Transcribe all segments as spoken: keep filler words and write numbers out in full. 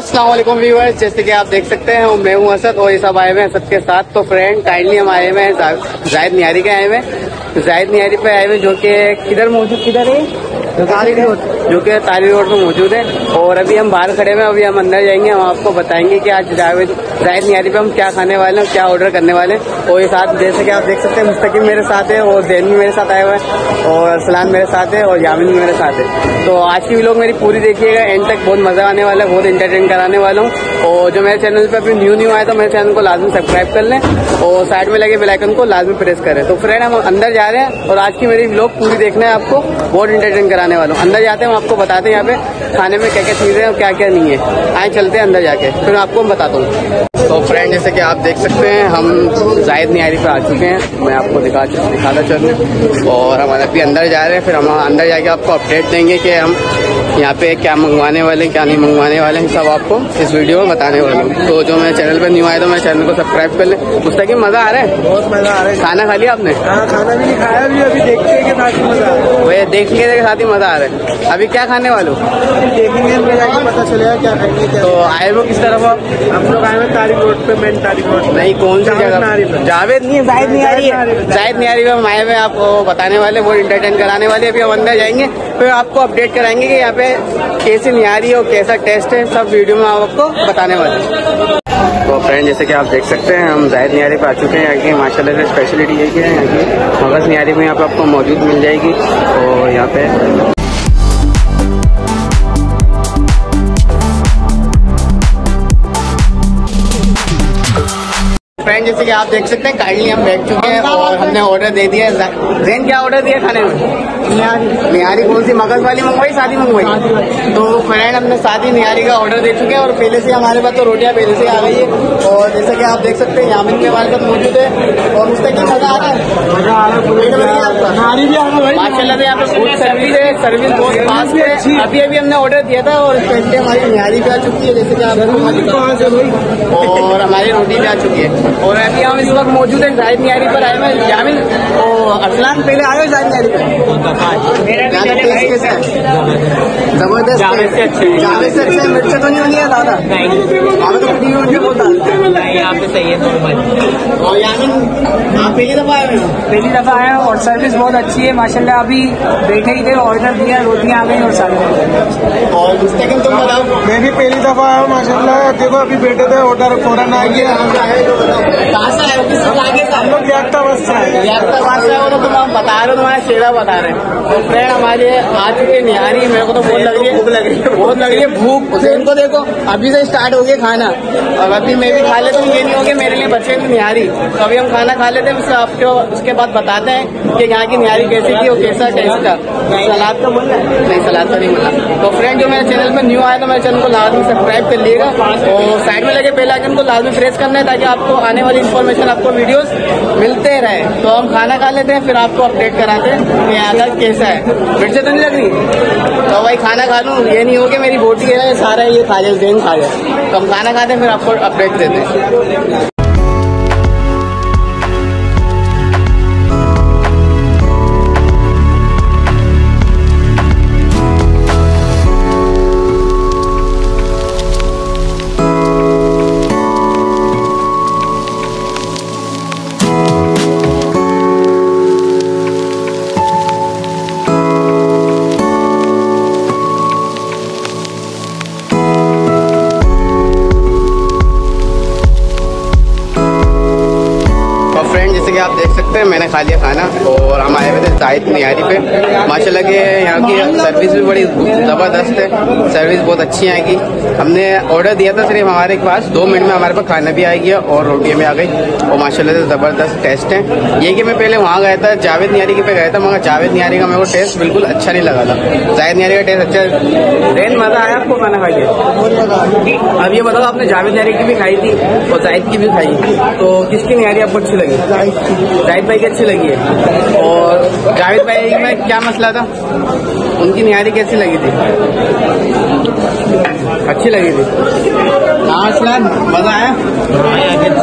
अस्सलाम वालेकुम व्यूअर्स, जैसे कि आप देख सकते हैं मैं हूं असद और ये सब आए हुए हैं असद के साथ। तो फ्रेंड काइंडली हम आए हुए हैं जाहिद निहारी के आए हुए हैं जाहिद निहारी पे आए हुए जो कि किधर मौजूद किधर है जो कि तारीक रोड में मौजूद है। और अभी हम बाहर खड़े हुए हैं, अभी हम अंदर जाएंगे, हम आपको बताएंगे कि आज जावेद जाहिद निहारी पे हम क्या खाने वाले हैं, क्या ऑर्डर करने वाले हैं। और ये साथ जैसे कि आप देख सकते हैं मुस्तकिम मेरे साथ है और दैन मेरे साथ आए हुए हैं और असलान मेरे साथ है और यामिन मेरे साथ है। तो आज की व्लॉग मेरी पूरी देखिएगा एंड तक, बहुत मज़ा आने वाला है, बहुत इंटरटेन कराने वाला हूँ। और जो मेरे चैनल पर अभी न्यू न्यू आए तो मेरे चैनल को लाजमी सब्सक्राइब कर लें और साइड में लगे बेल आइकन को लाजमी प्रेस करें। तो फ्रेंड हम अंदर जा रहे हैं और आज की मेरी व्लॉग पूरी देखना है आपको, बहुत इंटरटेन कराने वाला हूँ। अंदर जाते हैं हम आपको बताते हैं यहाँ पे खाने में क्या क्या चीज़ें हैं और क्या क्या नहीं है। आए चलते हैं अंदर जाके, फिर आपको मैं बताता हूँ। तो फ्रेंड जैसे कि आप देख सकते हैं हम जाहिद निहारी पे आ चुके हैं, मैं आपको दिखा दिखाता चलूँ और हम अभी अंदर जा रहे हैं, फिर हम अंदर जाके आपको अपडेट देंगे कि हम यहाँ पे क्या मंगवाने वाले हैं क्या नहीं मंगवाने वाले हैं, सब आपको इस वीडियो में बताने वाले हैं। तो जो मेरे चैनल पे न्यू आए तो मेरे चैनल को सब्सक्राइब कर लें। मुस्तकिम मज़ा आ रहा है, बहुत मज़ा आ रहा है। खाना खा लिया आपने? हाँ, खाना भी नहीं खाया अभी, अभी देखते के साथ ही मज़ा आ रहा है। भैया देखने के साथ ही मज़ा आ रहा है। अभी क्या खाने वालों देखेंगे, पता चलेगा क्या खाएंगे। तो आए वो किस तरफ आप? हम लोग आए हुए तारिक रोड पे, मेन तारिक रोड नहीं कौन सी जगह, जावेद नहीं जाहिद निहारी है, जाहिद निहारी पे हम आए हुए आपको बताने वाले, बहुत इंटरटेन कराने वाले। अभी हम अंदर जाएंगे फिर आपको अपडेट कराएंगे कि यहाँ पे कैसी निहारी और कैसा टेस्ट है, सब वीडियो में हम आपको बताने वाले हैं। तो फ्रेंड जैसे कि आप देख सकते हैं हम जाहिद निहारी पे आ चुके हैं। यहाँ की माशाल्लाह से स्पेशलिटी ये है यहाँ की मगज़ निहारी में यहाँ पे आपको मौजूद मिल जाएगी। और यहाँ पे फ्रेंड जैसे कि आप देख सकते हैं काइंडली हम बैठ चुके हैं और हमने ऑर्डर दे दिया। जैन क्या ऑर्डर दिया खाने में? निहारी। निहारी कौन सी, मगज़ वाली मंगवाई शादी मंगवाई? तो फ्रेंड हमने शादी निहारी का ऑर्डर दे चुके हैं और पहले से हमारे पास तो रोटियां पहले से आ गई है। और जैसे कि आप देख सकते हैं यामिन भी हमारे साथ मौजूद है और उसका क्या मज़ा आ रहा है, मज़ा आ रहा है माशाल्लाह से। यहाँ पे फूड सर्विस है, सर्विस बहुत फास्ट है। अभी अभी हमने ऑर्डर दिया था और स्पेशली हमारी निहारी भी आ चुकी है जैसे कि आप, और हमारी रोटी भी आ चुकी है। और अभी हम इस वक्त मौजूद हैं जाहिद निहारी पर आए हुए जामिन और असलान। पहले आए हो जाहिद निहारी पर? जबरदस्त, जावेद से अच्छे मिर्चा तो नहीं होगी दादा, आपने सही है। और यामिन आप पहली दफ़ा आए हो? पहली दफ़ा आए और सर्विस बहुत अच्छी है माशाल्लाह। अभी बैठे ही थे, ऑर्डर दिया, रोटियाँ आ गई और सर्विस। और मुस्तकिम तुम बताओ? मैं भी पहली दफ़ा आया हूँ माशाल्लाह, देखो अभी बैठे थे ऑर्डर फौरन आ गया। कहाँ से आए हो? किस इलाके से? हम लोग यात्ताबाद से आए। यात्ताबाद से आए हो तुम? हम बता रहे हो तुम्हारा शेरा बता रहे हैं। तो फ्रेंड हमारे आज के निहारी मेरे को तो बहुत लग रही है, भूख लग रही है, बहुत लग रही है भूख। उसे इनको देखो अभी से स्टार्ट हो गया खाना, और अभी मैं भी खा लेता हूँ, ये नहीं हो गया मेरे लिए बचे तो निहारी। तो अभी हम खाना खा लेते हैं, उससे आपको उसके बाद बताते हैं कि यहाँ की निहारी कैसी थी और कैसा टेस्ट था। सलाद तो बोला नहीं, सलाद तो नहीं बोला। तो फ्रेंड जो मेरे चैनल पर न्यू आया तो मेरे चैनल को लाजमी सब्सक्राइब कर लीजिएगा और साइड में लगे बेल आइकन को लाजमी प्रेस करना है ताकि आपको आने वाली इन्फॉर्मेशन आपको वीडियोस मिलते रहे। तो हम खाना खा लेते हैं फिर आपको अपडेट कराते हैं कि यहाँ का कैसा है। फिर से तो नहीं लग रही? तो भाई खाना खा लूँ, ये नहीं हो गया मेरी बोटी है सारा ये खा जाए, दिन खा जाए। तो हम खाना खाते हैं फिर आपको अपडेट देते हैं। आप देख सकते हैं मैंने खा लिया खाना और हम आए हुए थे जाहिद निहारी पे। माशाल्लाह के यहाँ की सर्विस भी बड़ी ज़बरदस्त है, सर्विस बहुत अच्छी है यहाँ की। हमने ऑर्डर दिया था सिर्फ हमारे पास दो मिनट में हमारे पास खाना भी आ गया और रोटियाँ भी आ गई और माशाल्लाह से ज़बरदस्त टेस्ट है। ये कि मैं पहले वहाँ गया था जावेद निहारी के पे गया था, मगर जावेद निहारी का मेरे को टेस्ट बिल्कुल अच्छा नहीं लगा था, जाहिद निहारी का टेस्ट अच्छा। रेन मज़ा आया आपको खाना खा के? अब ये बताओ आपने जावेद निहारी की भी खाई थी और जाहिद की भी खाई, तो किसकी निहारी आपको अच्छी लगी? जाहिद भाई की अच्छी लगी है। और जावेद भाई में क्या मसला था, उनकी निहारी कैसी लगी थी? अच्छी लगी थी। मजा आया जावेद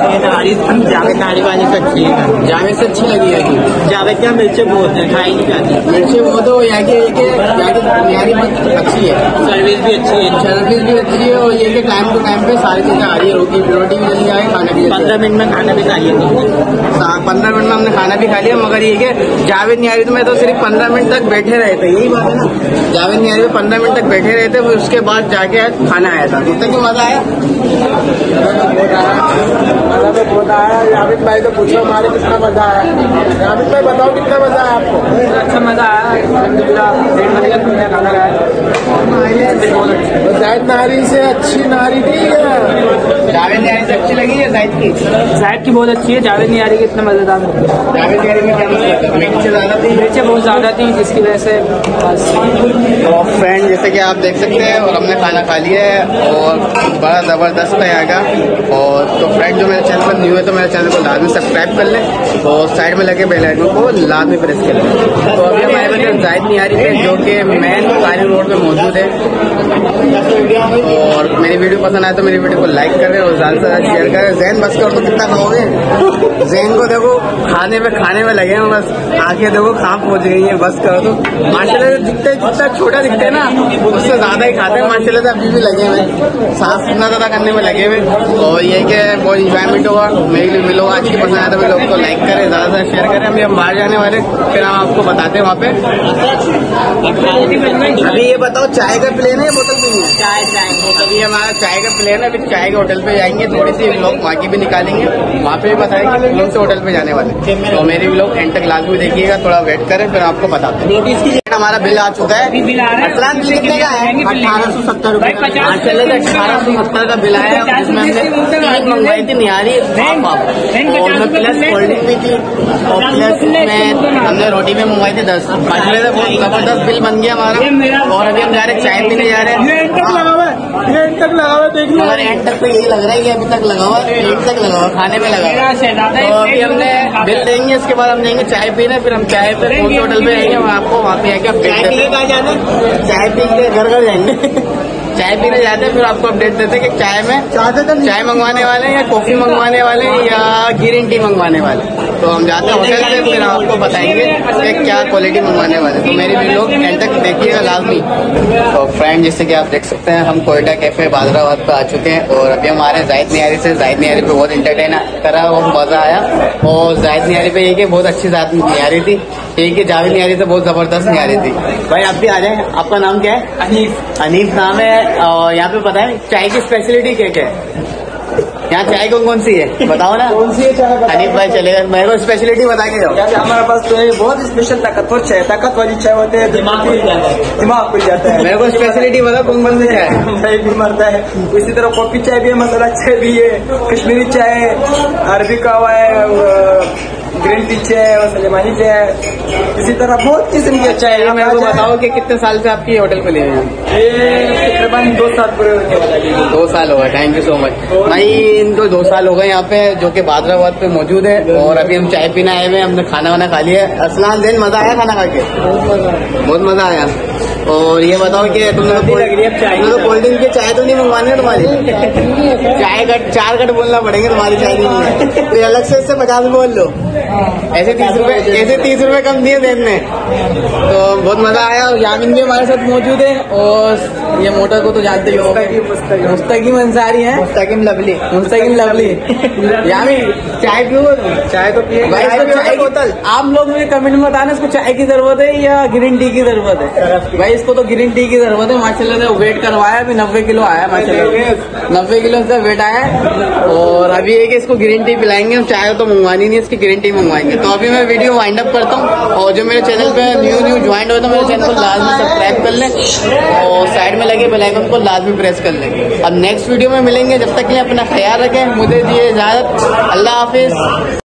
निहारी वाली से अच्छी है, जावेद से अच्छी लगी है। जावेद क्या मिर्चे बहुत है, खाई नहीं जाती मिर्चे वो तो यहाँ की निहारी अच्छी है। सर्विस भी अच्छी है, सर्विस भी अच्छी है और ये टाइम टू टाइम पे सारी चीजें आ रही है। रोटी रोटी भी जल्दी आए, खाना भी पंद्रह मिनट में खाना भी खा लिया। पंद्रह मिनट में हमने खाना भी खा लिया, मगर ये कि जावेद निहारी में तो सिर्फ पंद्रह मिनट तक बैठे रहे थे। यही बात है ना, जावेद निहारी में पंद्रह मिनट तक बैठे रहे थे, फिर उसके बाद जाके खाना आया था। कितना क्यों मजा आया, मजा आया। जावेद भाई तो पूछो हमारे कितना मजा आया। जावेद भाई बताओ कितना मजा आया आपको? अच्छा मजा आया, खाना खाया। जावेद निहारी से अच्छी निहारी थी, जावेद निहारी से अच्छी लगी है। जाहिद की जाहिद की बहुत अच्छी है। जावेद निहारी की इतना मजेदार है। जावेद निहारी में क्या मिर्चे ज्यादा थी, मिर्चे बहुत ज्यादा थी जिसकी वजह से। फ्रेंड जैसे कि आप देख सकते हैं और हमने खाना खा लिया है और बड़ा जबरदस्त है यहाँ का। और तो फ्रेंड जो मेरे चैनल पर न्यू है तो मेरे चैनल को लाजमी सब्सक्राइब कर लें और साइड में लगे बेल आइकन को लाजमी प्रेस कर लें। तो अभी हमारे पास ज़ाहिद निहारी है जो कि मेन तारिक रोड में मौजूद है। और मेरी वीडियो पसंद आए तो मेरी वीडियो को लाइक करें और ज़्यादा से ज़्यादा शेयर करें। जैन बस करो तो कितना खाओगे, जैन को देखो खाने में खाने में लगे हैं, बस आंखें देखो कहाँ पहुँच गई हैं। बस करो तो माशाल्लाह से दिखते जितना छोटा दिखता है ना उससे ज़्यादा ही खाते हैं। माशाल्लाह से अभी भी लगे हुए सांस इतना ज़्यादा करने में लगे हुए। और ये क्या बहुत इंजॉयमेंट होगा मेरे लिए। लोग आज की पसंद आया तो लोग को लाइक करें, ज़्यादा से शेयर करें। अभी हम बाहर जाने वाले, फिर हम आपको बताते हैं वहाँ पे। अभी ये बताओ चाय का प्लेन है बोतल पीनी है? चाय चाय अभी हमारा चाय का प्लेन है। अभी चाय के होटल पे जाएंगे, थोड़ी सी लोग वहाँ की भी निकालेंगे, वहाँ पे भी बताएंगे कौन से होटल पे जाने वाले। तो मेरे भी लोग एंड तक लास्ट में देखिएगा, थोड़ा वेट करें फिर आपको बताते हैं। हमारा बिल आ चुका है, कितने का है? अठारह सौ सत्तर रूपये अठारह सौ सत्तर का बिल आया। मंगवाई थी निहारी और प्लस कोल्ड ड्रिंक भी थी और प्लस में हमने रोटी भी मंगवाई थी दस। माशाल्लाह से बहुत जबरदस्त बिल बन गया हमारा। और अभी हम जा रहे हैं चाय पीने जा रहे हैं। एंड तक लगा हुआ देख लो, एंड तक तो यही लग रहा है कि अभी तक लगा हुआ एंड तक लगा हुआ खाने में लगा हुआ। तो अभी हमने बिल देंगे, इसके बाद हम जाएंगे चाय पीने, फिर हम चाय पे कौन से होटल पे जाएंगे आपको वहाँ पे आके अपडेट देते। चाय पी के घर घर जाएंगे, चाय पीने जाते हैं, फिर आपको अपडेट देते हैं कि चाय में चाय मंगवाने वाले या कॉफी मंगवाने वाले या ग्रीन टी मंगवाने वाले। तो हम जाते हैं होटल से, फिर आपको बताएंगे कि क्या क्वालिटी मंगवाने वाले। तो मेरे भी लोग एंड तक देखिएगा लाजमी। तो फ्रेंड जैसे कि आप देख सकते हैं हम कोयटा कैफे बादराबाद पर आ चुके हैं और अभी हम आ रहे हैं ज़ाहिद निहारी से। ज़ाहिद निहारी पे बहुत इंटरटेन करा और मजा आया। और ज़ाहिद निहारी पे ये बहुत अच्छी ज़ाहिद निहारी थी, ये कि जावेद निहारी से बहुत जबरदस्त निहारी थी। भाई आप भी आ जाए, आपका नाम क्या है? अनीफ। अनीफ नाम है। और यहाँ पे पता है चाय की स्पेशलिटी क्या क्या है? यहाँ चाय कौन कौन सी है बताओ ना, कौन सी है चाय? अनिल भाई चलेगा, मेरे को स्पेशलिटी बता के जाओ। हमारे पास तो बहुत स्पेशल ताकतवर चाय, ताकत वाली चाय होती है, दिमाग खुल जाता है, दिमाग खुल जाता है। मेरे को स्पेशलिटी बताओ कौन कौन सी चाय है? भी मरता है, इसी तरह कॉफी चाय भी है, मसाला चाय भी है, कश्मीरी चाय है, अरबी कावा है, ग्रीन टी चाय और सलेमानी चाय, इसी तरह बहुत किस्म की चाय है। मेरे को बताओ कि कितने साल से आपकी होटल पे ले रहे हैं? ये तकरीबन दो साल पूरे होने वाला है। दो साल होगा। थैंक यू सो मच भाई, इनको दो साल हो गए यहाँ पे जो कि बादराबाद पे मौजूद है। और अभी हम चाय पीने आए हुए, हमने खाना वाना खा लिया है। असलान दिन मजा आया खाना खा के? बहुत मजा आया। और ये बताओ कि तुमने तो कोल्ड ड्रिंक की चाय तो नहीं मंगवानी है तुम्हारी? चाय कट चार कट बोलना पड़ेगा, तुम्हारी चाय नहीं है अलग से, इससे पचास बोल लो। ऐसे तीस रुपए ऐसे तीस रुपए कम दिए देन में। तो बहुत मजा आया। और यामिन भी हमारे साथ मौजूद है और ये मोटर को तो जानते ही हो, मुस्तकीम अंसारी है, मुस्तकीम लवली, मुस्तकीम लवली। यामिन चाय पियो? चाय तो पिए भाई बोतल। आप लोग मुझे कमेंट में बताना इसको चाय की जरूरत है या ग्रीन टी की जरूरत है? भाई इसको तो ग्रीन टी की जरूरत है। माशाल्लाह से वेट करवाया, अभी नब्बे किलो आया, माशाल्लाह नब्बे किलो इसका वेट आया। और अभी एक इसको ग्रीन टी पिलाएंगे हम, चाय तो मंगवानी नहीं, इसकी ग्रीन टी मंगवाएंगे। तो अभी मैं वीडियो वाइंड अप करता हूँ और जो मेरे चैनल पे न्यू न्यू ज्वाइन हो तो मेरे चैनल को लाजमी सब्सक्राइब कर लें और साइड में लगे बेल आइकन को लाजमी प्रेस कर लें। अब नेक्स्ट वीडियो में मिलेंगे, जब तक के लिए अपना ख्याल रखें। मुझे दिए इजाजत, अल्लाह हाफिज।